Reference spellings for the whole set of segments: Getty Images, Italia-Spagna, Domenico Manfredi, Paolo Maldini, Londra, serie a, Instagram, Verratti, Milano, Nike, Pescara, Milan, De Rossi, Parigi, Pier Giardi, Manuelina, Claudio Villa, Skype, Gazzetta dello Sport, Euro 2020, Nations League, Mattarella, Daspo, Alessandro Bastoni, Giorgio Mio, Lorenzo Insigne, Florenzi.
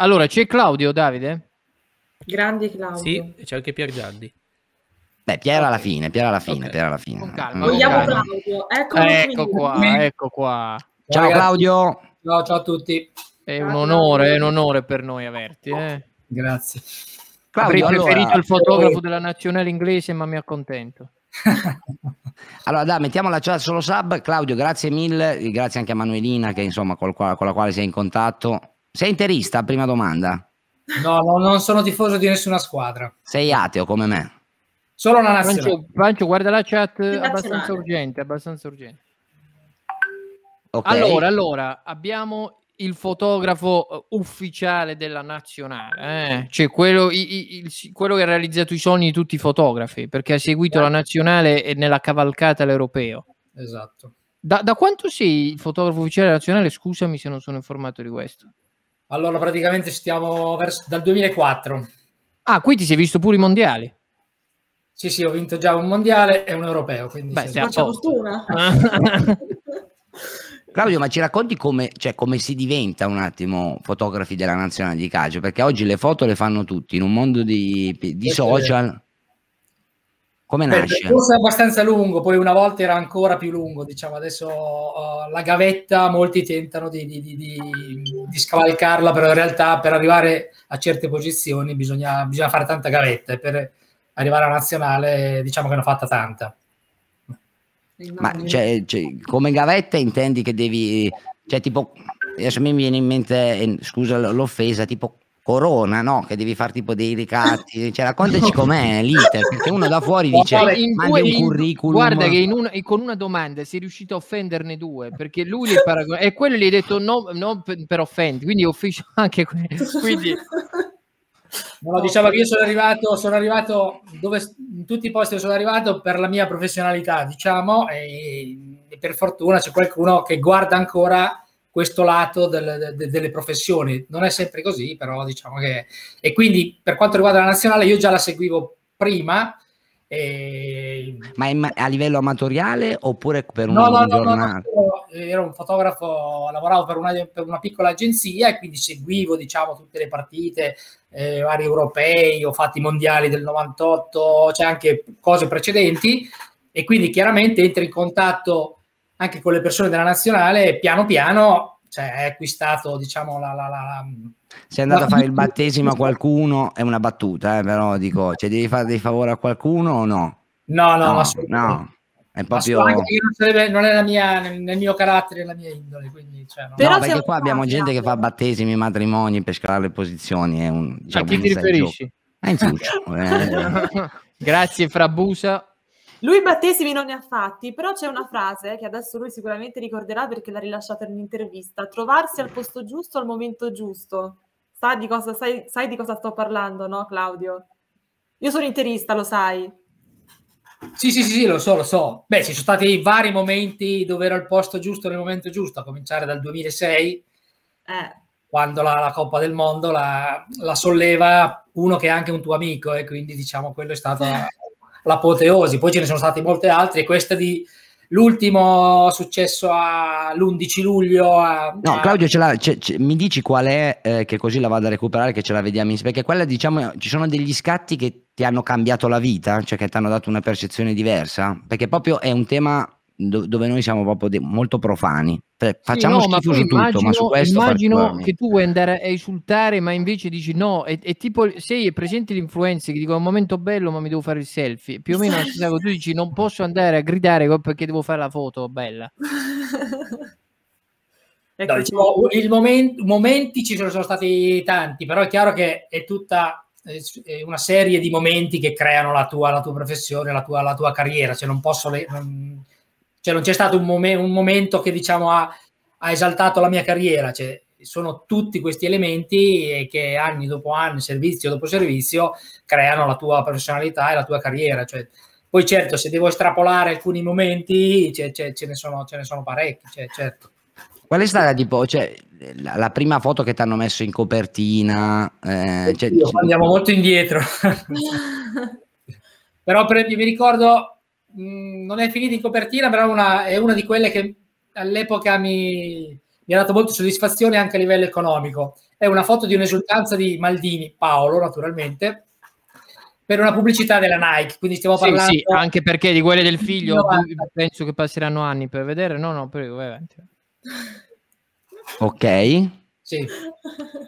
Allora, c'è Claudio, Davide? Grande Claudio. Sì, c'è anche Pier Giardi. Beh, Pier alla fine, Pier alla fine, okay. Pier alla fine. Con calma, vogliamo Claudio. Ecco qua, ecco qua. Ciao Claudio. Ciao, ciao a tutti. È un onore per noi averti. Grazie. Claudio, avrei preferito il fotografo della nazionale inglese, ma mi accontento. Allora dai, mettiamo la chat solo sub. Claudio, grazie mille, grazie anche a Manuelina che insomma con la quale sei in contatto. Sei interista? Prima domanda. No, no, non sono tifoso di nessuna squadra. Sei ateo come me? Solo una nazionale. Francio, guarda la chat, abbastanza urgente, abbastanza urgente. Okay. Allora abbiamo il fotografo ufficiale della nazionale, cioè quello che ha realizzato i sogni di tutti i fotografi, perché ha seguito la nazionale e nella cavalcata all'europeo. Esatto. Da quanto sei il fotografo ufficiale nazionale? Scusami se non sono informato di questo. Allora, praticamente stiamo dal 2004. Ah, qui ti sei visto pure i mondiali? Sì, sì, ho vinto già un mondiale e un europeo. Quindi faccia fortuna. Claudio, ma ci racconti come si diventa un attimo fotografi della nazionale di calcio? Perché oggi le foto le fanno tutti, in un mondo di social. Come nasce? Il corso è abbastanza lungo, poi una volta era ancora più lungo, diciamo, adesso la gavetta molti tentano di scavalcarla, però in realtà per arrivare a certe posizioni bisogna fare tanta gavetta, e per arrivare alla nazionale diciamo che ne ho fatta tanta. Ma come gavetta intendi che devi, cioè tipo, adesso mi viene in mente, scusa l'offesa, tipo Corona, no? Che devi fare tipo dei ricatti, cioè raccontaci com'è l'iter, perché uno da fuori dice mandi un curriculum. Guarda che con una domanda sei riuscito a offenderne due, perché lui le paragona, e quello gli hai detto no, no per offendere, quindi officio anche quindi. No, diciamo che io sono arrivato dove, in tutti i posti dove sono arrivato per la mia professionalità, diciamo, e per fortuna c'è qualcuno che guarda ancora questo lato delle professioni. Non è sempre così, però diciamo che... E quindi per quanto riguarda la nazionale io già la seguivo prima. Ma a livello amatoriale oppure per giornale? No, ero un fotografo, lavoravo per una piccola agenzia e quindi seguivo, diciamo, tutte le partite, vari europei, ho fatto i mondiali del 98, cioè anche cose precedenti, e quindi chiaramente entri in contatto anche con le persone della nazionale e piano piano, cioè, hai acquistato, diciamo, sei andato a fare il battesimo a qualcuno? È una battuta, però dico, cioè, devi fare dei favori a qualcuno o no? No, assolutamente no. È proprio... non è nel mio carattere, nella mia indole, quindi, cioè, no. Però no, perché qua abbiamo gente che fa battesimi, matrimoni per scalare le posizioni. È un, diciamo, a chi ti riferisci? Grazie Frabusa. Lui battesimi non ne ha fatti, però c'è una frase che adesso lui sicuramente ricorderà perché l'ha rilasciata in un'intervista: trovarsi al posto giusto al momento giusto. Sai di cosa sto parlando, no Claudio? Io sono interista, lo sai. Sì, lo so. Beh, ci sono stati vari momenti dove ero al posto giusto nel momento giusto, a cominciare dal 2006, quando la Coppa del Mondo la solleva uno che è anche un tuo amico, e quindi diciamo quello è stato... l'apoteosi. Poi ce ne sono stati molti altri, questa di l'ultimo successo all'11 luglio no, Claudio, mi dici qual è, che così la vado a recuperare, che ce la vediamo insieme, perché quella, diciamo, ci sono degli scatti che ti hanno cambiato la vita, cioè che ti hanno dato una percezione diversa, perché proprio è un tema dove noi siamo proprio molto profani, facciamo schifo su tutto, ma su questo immagino che tu vuoi andare a esultare, ma invece dici no, è tipo sei presente l'influencer che dico è un momento bello ma mi devo fare il selfie, più o meno tu dici non posso andare a gridare perché devo fare la foto bella. No, diciamo, momenti ci sono stati tanti, però è chiaro che è tutta una serie di momenti che creano la tua professione, la tua carriera, cioè non posso... Cioè non c'è stato un momento che, diciamo, ha esaltato la mia carriera, cioè, sono tutti questi elementi che anni dopo anni, servizio dopo servizio, creano la tua professionalità e la tua carriera. Cioè, poi certo, se devo estrapolare alcuni momenti, ce ne sono parecchi, cioè, certo. Qual è stata, tipo, cioè, la prima foto che ti hanno messo in copertina? Andiamo molto indietro. Però mi ricordo... non è finita in copertina, però è una di quelle che all'epoca mi mi ha dato molta soddisfazione anche a livello economico. È una foto di un'esultanza di Maldini, Paolo naturalmente, per una pubblicità della Nike, quindi stiamo parlando... Sì, sì, anche perché di quelle del figlio, penso che passeranno anni per vedere, no, prego, vai avanti. Ok. Sì.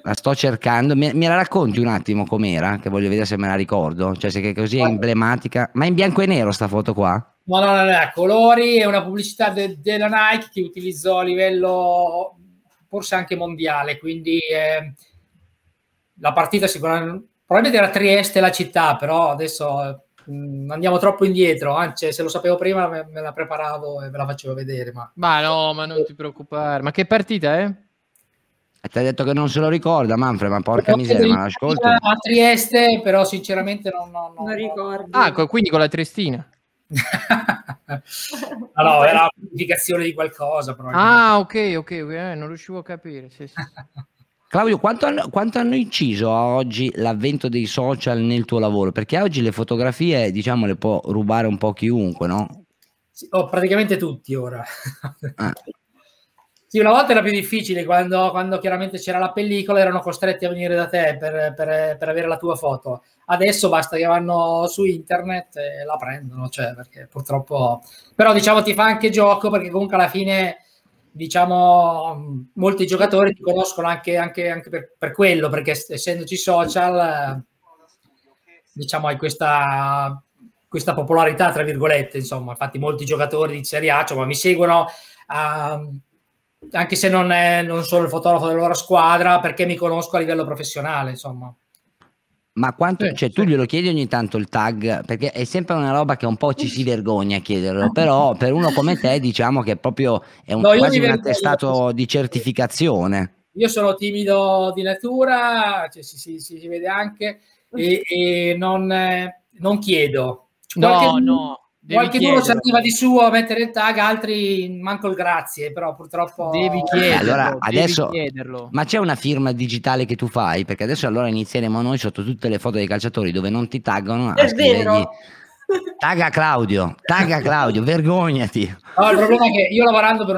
La sto cercando, me la racconti un attimo com'era, che voglio vedere se me la ricordo, cioè se che così è emblematica, ma in bianco e nero sta foto qua? No, no, no, no, colori, è una pubblicità della Nike che utilizzò a livello forse anche mondiale, quindi la partita sicuramente, probabilmente era Trieste la città, però adesso andiamo troppo indietro, anzi se lo sapevo prima me la preparavo e ve la facevo vedere. Ma no, ma non ti preoccupare, ma che partita è? Ti ha detto che non se lo ricorda, Manfred, ma porca miseria, ma l'ascolto. A Trieste, però sinceramente non ricordo. Ah, quindi con la Triestina. No, era un'indicazione di qualcosa. Ah, ok, non riuscivo a capire. Sì. Claudio, quanto hanno inciso oggi l'avvento dei social nel tuo lavoro? Perché oggi le fotografie, diciamo, le può rubare un po' chiunque, no? Sì, praticamente tutti ora. Sì, una volta era più difficile quando chiaramente c'era la pellicola, erano costretti a venire da te per avere la tua foto. Adesso basta che vanno su internet e la prendono, cioè, perché purtroppo... Però diciamo ti fa anche gioco, perché comunque alla fine, diciamo, molti giocatori ti conoscono anche per quello, perché essendoci social, diciamo, hai questa popolarità, tra virgolette, insomma. Infatti molti giocatori di Serie A, cioè, mi seguono... anche se non sono il fotografo della loro squadra, perché mi conosco a livello professionale, insomma. Ma quanto, cioè, tu glielo chiedi ogni tanto il tag? Perché è sempre una roba che un po' ci si vergogna a chiederlo, però per uno come te diciamo che proprio è quasi un attestato di certificazione. Io sono timido di natura, cioè, si vede anche, e non chiedo. No. Qualcuno ci arriva di suo a mettere il tag, altri manco il grazie, però purtroppo devi chiederlo. Allora, adesso, devi chiederlo. Ma c'è una firma digitale che tu fai? Perché adesso allora inizieremo noi sotto tutte le foto dei calciatori dove non ti taggano. È vero. Tagga Claudio, vergognati. No, il problema è che io, lavorando per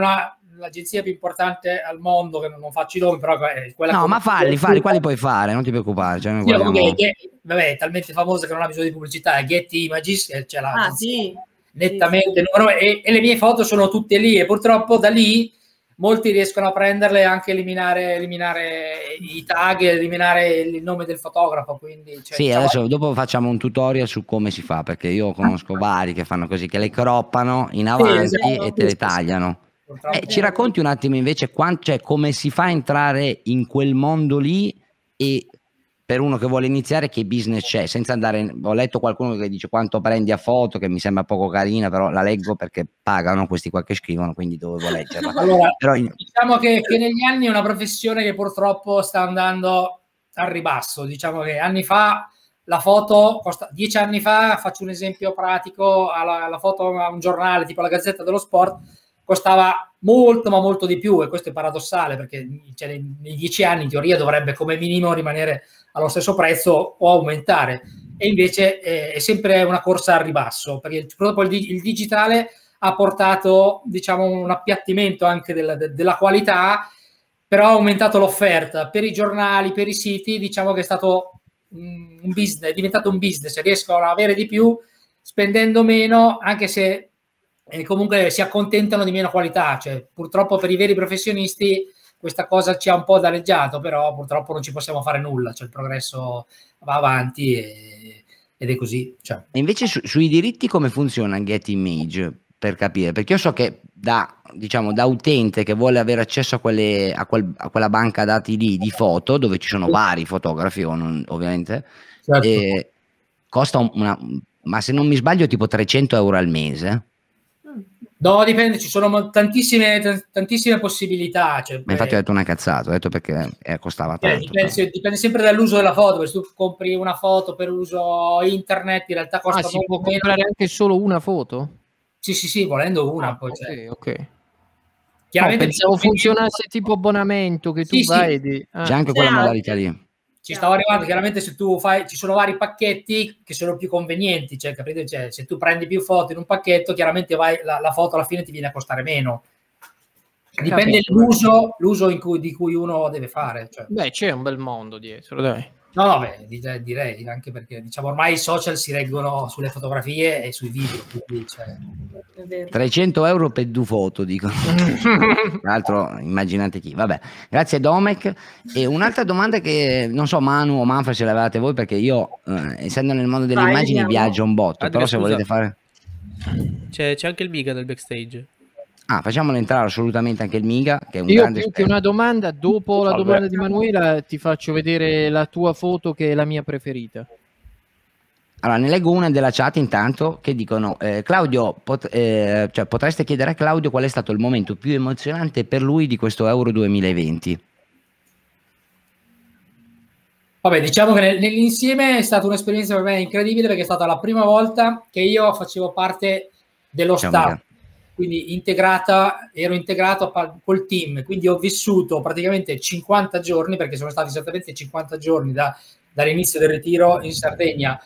l'agenzia più importante al mondo, che non faccio i nomi, però è quella... No, ma falli, quali puoi fare, non ti preoccupare. Cioè, vabbè, è talmente famosa che non ha bisogno di pubblicità, è Getty Images, c'è la... Ah, sì. Nettamente, sì. E le mie foto sono tutte lì, e purtroppo da lì molti riescono a prenderle e anche eliminare i tag, eliminare il nome del fotografo, quindi... Cioè, sì, adesso dopo facciamo un tutorial su come si fa, perché io conosco vari che fanno così, che le croppano in avanti, sì, esatto, e te le tagliano. Ci racconti un attimo invece cioè, come si fa a entrare in quel mondo lì, e per uno che vuole iniziare che business c'è, senza andare ho letto qualcuno che dice quanto prendi a foto, che mi sembra poco carina, però la leggo perché pagano questi qua che scrivono, quindi dovevo leggerla. Allora, però diciamo che negli anni è una professione che purtroppo sta andando al ribasso, diciamo che anni fa la foto costa, 10 anni fa, faccio un esempio pratico, la foto a un giornale tipo la Gazzetta dello Sport costava molto, ma molto di più, e questo è paradossale, perché cioè, nei 10 anni in teoria dovrebbe come minimo rimanere allo stesso prezzo o aumentare, e invece è sempre una corsa al ribasso, perché purtroppo il digitale ha portato, diciamo, un appiattimento anche della qualità, però ha aumentato l'offerta per i giornali, per i siti, diciamo che è stato un business, è diventato un business, riescono ad avere di più spendendo meno, anche se comunque si accontentano di meno qualità, cioè purtroppo per i veri professionisti questa cosa ci ha un po' dareggiato, però purtroppo non ci possiamo fare nulla, cioè il progresso va avanti ed è così. Cioè. E invece sui diritti come funziona Getty Image, per capire? Perché io so che da utente che vuole avere accesso a quella banca dati lì di foto, dove ci sono vari fotografi, ovviamente, certo. Costa ma se non mi sbaglio tipo 300 euro al mese. No, dipende, ci sono tantissime possibilità. Cioè, ma infatti ho detto una cazzata, ho detto perché costava tanto. Dipende sempre dall'uso della foto, perché se tu compri una foto per uso internet in realtà costa molto meno. Ma si può comprare anche solo una foto? Sì, volendo una. Poi, cioè. Ok. Chiaramente, no, pensavo funzionasse tipo abbonamento, che tu vai di... C'è anche quella modalità lì. Ci stavo arrivando, chiaramente se tu fai, ci sono vari pacchetti che sono più convenienti, cioè, capite? Cioè, se tu prendi più foto in un pacchetto, chiaramente la foto alla fine ti viene a costare meno. Dipende l'uso di cui uno deve fare. Cioè. Beh, c'è un bel mondo dietro, dai. No, beh, direi, anche perché diciamo ormai i social si reggono sulle fotografie e sui video, quindi, cioè... È vero. 300 euro per due foto, dico. Tra l'altro, immaginate chi. Vabbè, grazie Domec. E un'altra domanda che, non so, Manu o Manfred se l'avevate voi, perché io, essendo nel mondo delle immagini, viaggio un botto, però se volete fare... C'è anche il Biga del backstage. Ah, facciamolo entrare assolutamente anche il Miga, che è un grande esperto. Io più che una domanda, dopo la domanda di Manuela ti faccio vedere la tua foto che è la mia preferita. Allora, ne leggo una della chat intanto che dicono, Claudio, potreste chiedere a Claudio qual è stato il momento più emozionante per lui di questo Euro 2020. Vabbè, diciamo che nell'insieme è stata un'esperienza per me incredibile, perché è stata la prima volta che io facevo parte dello staff. Quindi ero integrato col team, quindi ho vissuto praticamente 50 giorni, perché sono stati esattamente 50 giorni dall'inizio del ritiro in Sardegna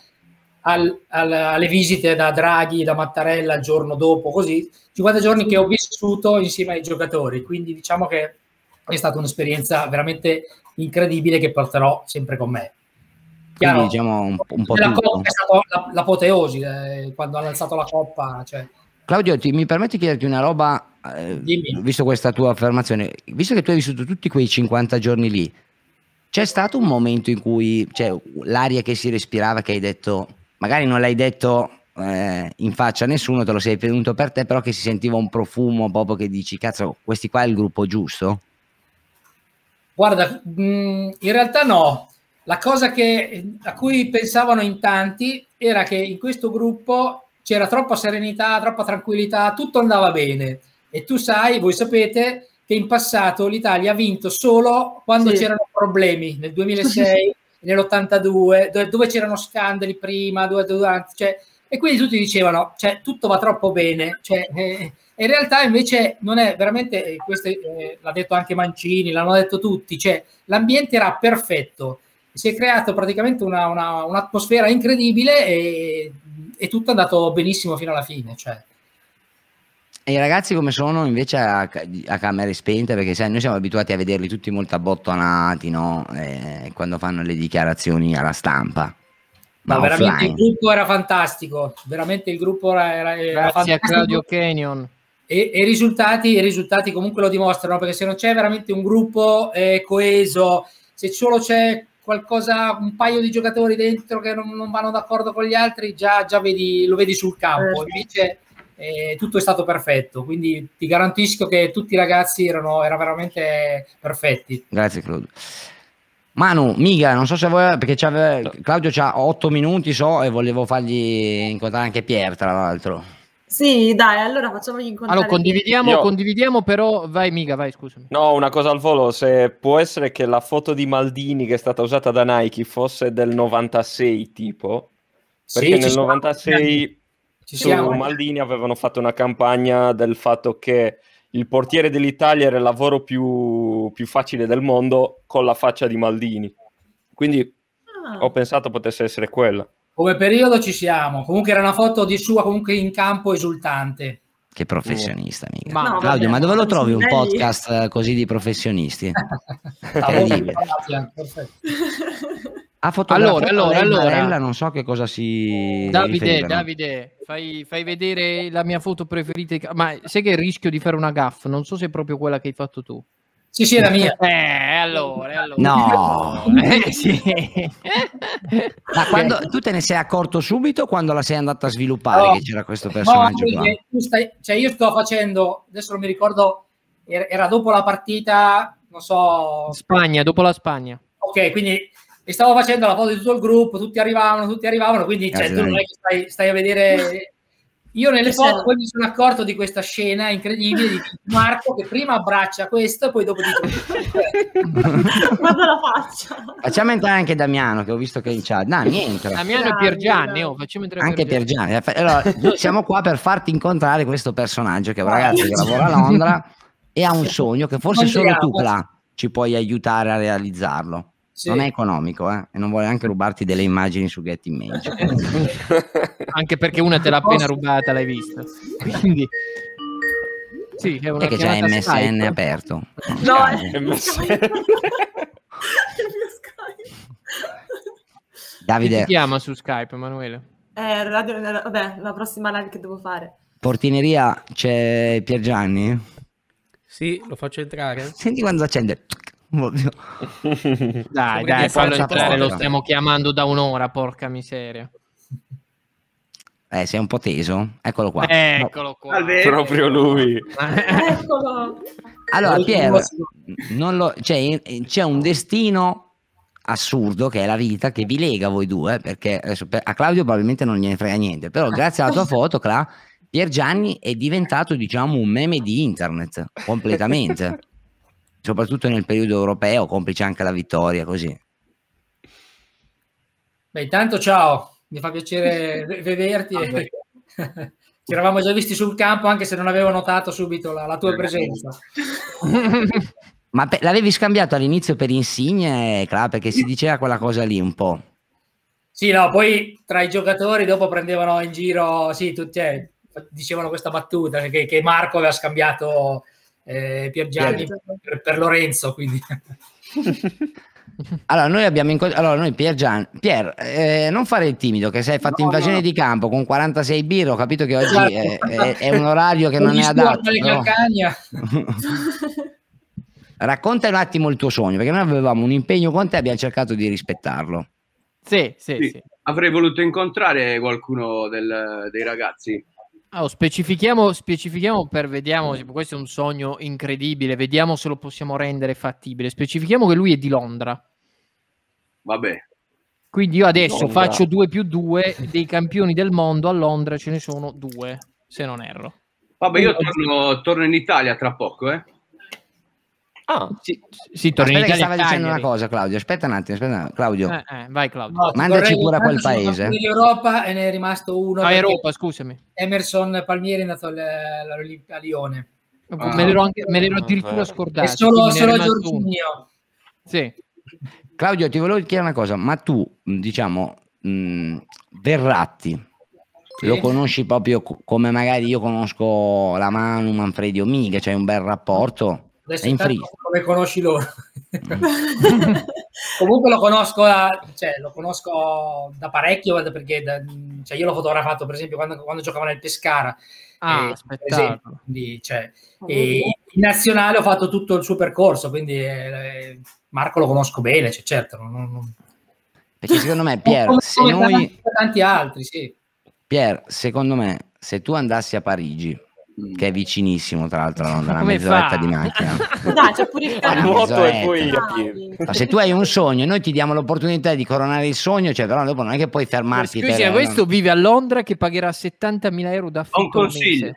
alle visite da Draghi, da Mattarella il giorno dopo, così, 50 giorni che ho vissuto insieme ai giocatori, quindi diciamo che è stata un'esperienza veramente incredibile che porterò sempre con me. Chiaro, quindi, diciamo un po' la coppa è stata l'apoteosi, quando hanno alzato la coppa, cioè... Claudio, mi permetti di chiederti una roba, visto questa tua affermazione, visto che tu hai vissuto tutti quei 50 giorni lì, c'è stato un momento in cui, cioè, l'aria che si respirava, che hai detto, magari non l'hai detto in faccia a nessuno, te lo sei tenuto per te, però che si sentiva un profumo proprio che dici, cazzo, questi qua è il gruppo giusto? Guarda, in realtà no. La cosa a cui pensavano in tanti era che in questo gruppo c'era troppa serenità, troppa tranquillità, tutto andava bene. E tu sai, voi sapete, che in passato l'Italia ha vinto solo quando c'erano problemi, nel 2006, nell'82, dove c'erano scandali prima, durante, cioè, e quindi tutti dicevano, cioè, tutto va troppo bene. Cioè, in realtà invece non è veramente, questo l'ha detto anche Mancini, l'hanno detto tutti, cioè, l'ambiente era perfetto. Si è creato praticamente un'atmosfera incredibile e tutto è andato benissimo fino alla fine. Cioè. E i ragazzi come sono invece a camere spente? Perché sai, noi siamo abituati a vederli tutti molto abbottonati, no? Quando fanno le dichiarazioni alla stampa. Ma veramente il gruppo era fantastico, veramente il gruppo era grazie a Claudio Canyon. E i risultati comunque lo dimostrano, perché se non c'è veramente un gruppo coeso, se solo c'è qualcosa, un paio di giocatori dentro che non vanno d'accordo con gli altri, già lo vedi sul campo. Invece tutto è stato perfetto, quindi ti garantisco che tutti i ragazzi erano veramente perfetti. Grazie Claudio. Manu, Miga, non so se vuoi, perché Claudio c'ha 8 minuti, so, e volevo fargli incontrare anche Pier, tra l'altro. Sì, dai, allora facciamogli incontrare. Allora, condividiamo, però vai Miga, vai, scusami. No, una cosa al volo, se può essere che la foto di Maldini che è stata usata da Nike fosse del 96 tipo, perché sì, nel 96 su Maldini avevano fatto una campagna del fatto che il portiere dell'Italia era il lavoro più facile del mondo con la faccia di Maldini, quindi ho pensato potesse essere quella. Come periodo ci siamo, comunque era una foto di sua comunque in campo esultante. Che professionista, Mica. Ma no, Claudio, ma dove lo trovi un podcast così di professionisti? Ha fotografato allora, non so che cosa si... Davide, fai vedere la mia foto preferita, ma sai che rischio di fare una gaffe, non so se è proprio quella che hai fatto tu. Sì, è la mia. Allora. No. Sì. Ma quando tu te ne sei accorto subito, quando la sei andata a sviluppare, che c'era questo personaggio qua? Cioè io sto facendo, adesso non mi ricordo, era dopo la partita, non so... Spagna, dopo la Spagna. Ok, quindi stavo facendo la foto di tutto il gruppo, tutti arrivavano, quindi cioè, tu non è che stai a vedere... Io nelle foto poi mi sono accorto di questa scena incredibile di Marco che prima abbraccia questo e poi dopo dice guarda la faccia. Facciamo entrare anche Damiano, che ho visto che in chat. Damiano e Piergianni, facciamo entrare anche Piergianni. Allora, siamo qua per farti incontrare questo personaggio che è un ragazzo che lavora a Londra e ha un sogno che forse solo tu, Cla, ci puoi aiutare a realizzarlo. Sì. Non è economico, e non vuole anche rubarti delle immagini su Getty Images. Anche perché una te l'ha appena rubata, l'hai vista. Quindi... Sì, è una perché c'è MSN Skype aperto. No, è MSN. È il mio Skype. Davide. Chi ti chiama su Skype, Emanuele? Radio, vabbè, la prossima live che devo fare. Portineria, c'è Piergianni? Sì, lo faccio entrare. Senti quando accende. Dai, dai, fallo entrare, lo stiamo chiamando da un'ora, porca miseria. Sei un po' teso. Eccolo qua. Eccolo qua. Proprio lui. Eccolo. Allora, Pier, c'è un destino assurdo che è la vita che vi lega voi due, perché adesso, a Claudio probabilmente non gliene frega niente, però grazie alla tua foto, Cla, Piergianni è diventato, diciamo, un meme di internet completamente, soprattutto nel periodo europeo, complice anche la vittoria, così. Beh, intanto ciao, mi fa piacere vederti. Ci eravamo già visti sul campo, anche se non avevo notato subito la tua presenza. Ma l'avevi scambiato all'inizio per Insigne, perché si diceva quella cosa lì un po'. Sì, no, poi tra i giocatori dopo prendevano in giro, sì, tutti dicevano questa battuta, che Marco aveva scambiato Piergianni per Lorenzo, quindi. Allora, noi abbiamo incontrato, allora, Pier, non fare il timido, che sei fatto invasione di campo con 46 birre, ho capito che oggi è un orario che non è adatto. No? Racconta un attimo il tuo sogno, perché noi avevamo un impegno con te e abbiamo cercato di rispettarlo. Sì, sì, sì, sì. Avrei voluto incontrare qualcuno dei ragazzi. Allora, specifichiamo per vediamo, questo è un sogno incredibile, vediamo se lo possiamo rendere fattibile. Specifichiamo che lui è di Londra. Vabbè. Quindi io adesso faccio 2+2 dei campioni del mondo, a Londra ce ne sono 2, se non erro. Vabbè, io torno in Italia tra poco, eh. Ah, sì, torni in Italia. Stava dicendo una cosa, Claudio. Aspetta un attimo, Claudio. Vai, Claudio. No, mandaci pure a quel paese. In Europa e ne è rimasto uno. A Europa, scusami. Emerson Palmieri è andato a Lione. Ah, me l'ero addirittura scordato. È solo Giorgio Mio. Sì. Claudio, ti volevo chiedere una cosa, ma tu, diciamo, Verratti, sì, lo conosci proprio come magari io conosco la Manu, Manfredi o Miga, c'è un bel rapporto? Adesso come conosci loro. Comunque lo conosco, da parecchio, perché io l'ho fotografato per esempio quando giocavo nel Pescara. In nazionale ho fatto tutto il suo percorso, quindi Marco lo conosco bene, cioè, certo. Perché secondo me, Pier, tanti altri, sì. Pier, secondo me, se tu andassi a Parigi, che è vicinissimo tra l'altro, una mezz'oretta di macchina. Dai, c'è pure il nuoto e poi se tu hai un sogno, noi ti diamo l'opportunità di coronare il sogno, cioè, però dopo non è che puoi fermarti. Scusi, questo vive a Londra che pagherà 70.000 euro d'affitto. Un consiglio.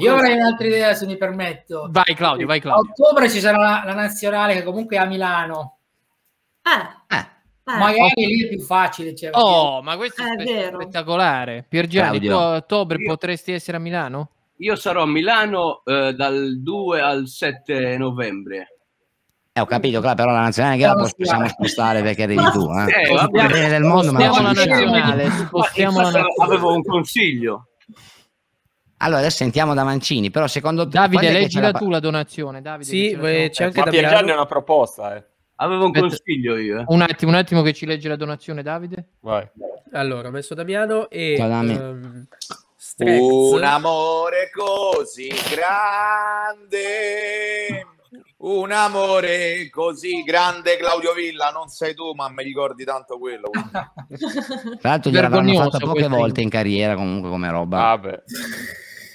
Io avrei un'altra idea, se mi permetto. Vai, Claudio, vai, Claudio. A ottobre ci sarà la nazionale, che comunque è a Milano. Magari lì è più facile. Cioè, ma questo è spettacolare. Piergianni, tu a ottobre potresti essere a Milano? Io sarò a Milano dal 2 al 7 novembre. Ho capito, però la nazionale che la possiamo spostare perché devi tu. Del mondo, ma la nazionale. Avevo un consiglio. Allora, adesso sentiamo da Mancini, però secondo te... Davide, leggila tu la donazione. Sì, c'è anche da Piergianni una proposta, Avevo un consiglio io. Un attimo che ci legge la donazione, Davide. Vai. Allora, messo Damiano e... un amore così grande, un amore così grande, Claudio Villa, non sei tu, ma mi ricordi tanto quello. Tra l'altro gliel'avranno fatta poche volte in carriera, comunque, come roba. Vabbè.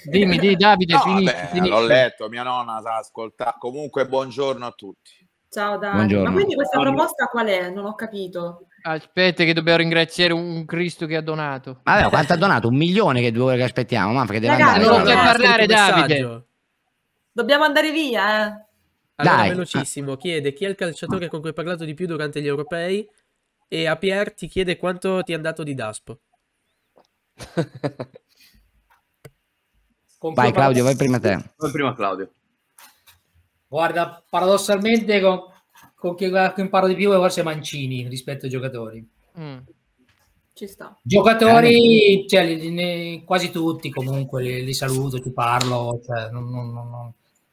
Dimmi, Davide, finisci. L'ho letto, mia nonna sa ascoltare. Comunque, buongiorno a tutti. Ciao Dani, buongiorno. Ma quindi questa proposta qual è? Non ho capito. Aspetta che dobbiamo ringraziare un Cristo che ha donato. Vabbè, quanto ha donato? 1 milione che 2 ore che aspettiamo, ma perché deve andare. Non puoi parlare, Davide. Dobbiamo andare via, Allora, dai. Velocissimo, chiede chi è il calciatore con cui hai parlato di più durante gli europei e a Pier ti chiede quanto ti è andato di Daspo. Vai Claudio, vai prima te. Vai prima Claudio. Guarda, paradossalmente con chi imparo di più è forse Mancini rispetto ai giocatori. Ci sta. Giocatori, cioè, quasi tutti comunque, li saluto, ci parlo. Cioè, non.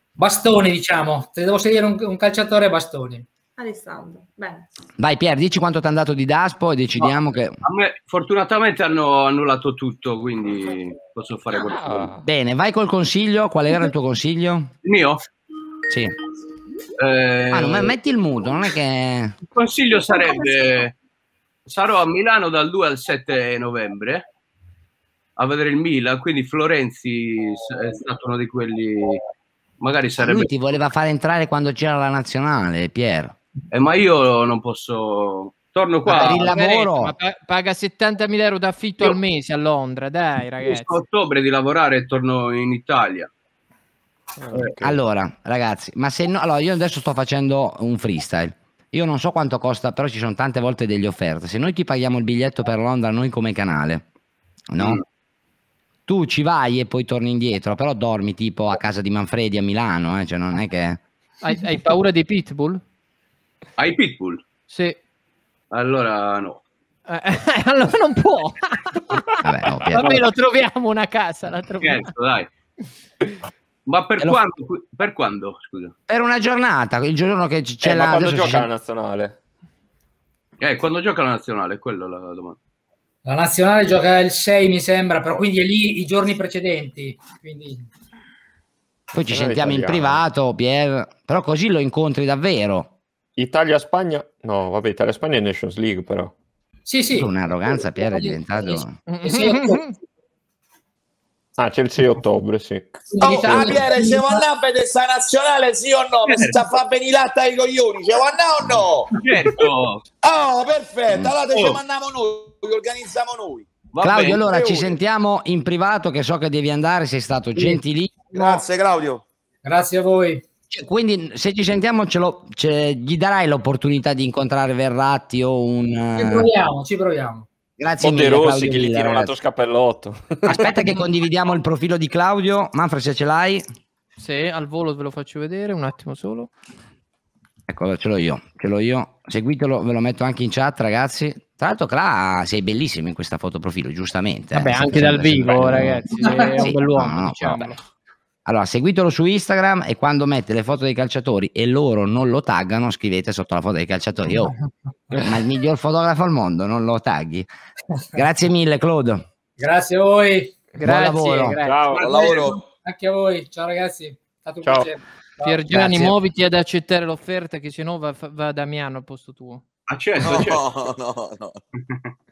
Bastoni, diciamo, se devo scegliere un calciatore, Bastoni. Alessandro, bene. Vai Pier, dici quanto ti è andato di Daspo e decidiamo che... A me fortunatamente hanno annullato tutto, quindi posso fare qualcosa. Bene, vai col consiglio, qual era il tuo consiglio? Il mio? Sì. Non metti il muto, non è che... Il consiglio sarebbe... Sarò a Milano dal 2 al 7 novembre a vedere il Milan, quindi Florenzi è stato uno di quelli... Magari sarebbe... Lui ti voleva fare entrare quando c'era la nazionale, Pier. Ma io non posso... Torno qua. Per il lavoro. Ma paga 70.000 euro d'affitto al mese a Londra, dai ragazzi. A ottobre di lavorare e torno in Italia. Okay. Allora, ragazzi, ma se no... Allora, io adesso sto facendo un freestyle. Io non so quanto costa, però ci sono tante volte delle offerte. Se noi ti paghiamo il biglietto per Londra, noi come canale, no? Mm. Tu ci vai e poi torni indietro, però dormi tipo a casa di Manfredi a Milano, cioè non è che... Hai paura dei pitbull? Hai pitbull? Sì. Allora no. Allora non può. Vabbè, almeno troviamo una casa, la troviamo. Certo, dai. Ma per quando? Scusa. Per una giornata, il giorno che c'è la... Ma quando gioca la nazionale? Quando gioca la nazionale, quella è la domanda. La nazionale gioca il 6 mi sembra, però quindi è lì i giorni precedenti. Quindi... Poi ci sentiamo in privato, Pier, però così lo incontri davvero. Italia-Spagna? No, vabbè, Italia-Spagna è Nations League però. Sì, sì. Un'arroganza, Pier, è diventato... Ah, c'è il 6 ottobre, sì. Oh, Pier, se vanno a vedere questa nazionale, sì o no? Certo. Sta fa bene latta ai coglioni, ce vanno o no? Certo. Oh, perfetto, allora ce mandiamo noi, che organizziamo noi. Va Claudio, bene, allora ci sentiamo in privato, che so che devi andare, sei stato gentilissimo. Grazie Claudio. Grazie a voi. Quindi se ci sentiamo gli darai l'opportunità di incontrare Verratti o un... Ci proviamo. Grazie mille, De Rossi, che gli tira un altro scappellotto. Aspetta che condividiamo il profilo di Claudio. Manfred, se ce l'hai. Sì, al volo ve lo faccio vedere, un attimo solo. Ecco, ce l'ho io. Seguitelo, ve lo metto anche in chat, ragazzi. Tra l'altro, Cla, sei bellissimo in questa foto profilo, giustamente. Vabbè, anche dal vivo, ragazzi. È un bell'uomo, diciamo. Allora, seguitelo su Instagram e quando mette le foto dei calciatori e loro non lo taggano, scrivete sotto la foto dei calciatori. Oh, ma il miglior fotografo al mondo, non lo tagli. Grazie mille, Claudio. Grazie a voi. Grazie. Buon lavoro. Ciao, buon lavoro. Anche a voi. Ciao ragazzi. È stato un piacere. Piergianni, muoviti ad accettare l'offerta, che se no va Damiano al posto tuo. Accetto. No.